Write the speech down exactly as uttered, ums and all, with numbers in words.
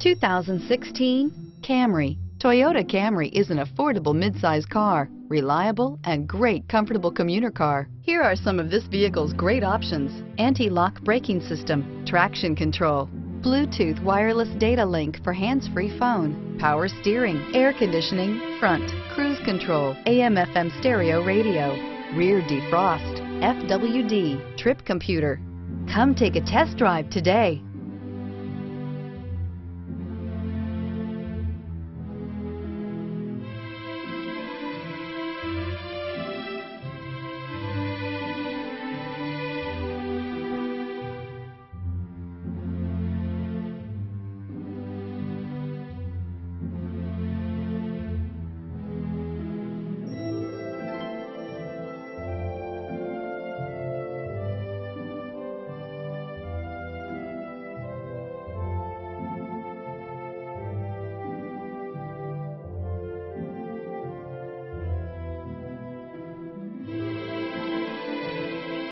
two thousand sixteen Camry. Toyota Camry is an affordable mid-size car, reliable and great comfortable commuter car. Here are some of this vehicle's great options: anti-lock braking system, traction control, Bluetooth wireless data link for hands-free phone, power steering, air conditioning, front, cruise control, A M F M stereo radio, rear defrost, F W D, trip computer. Come take a test drive today.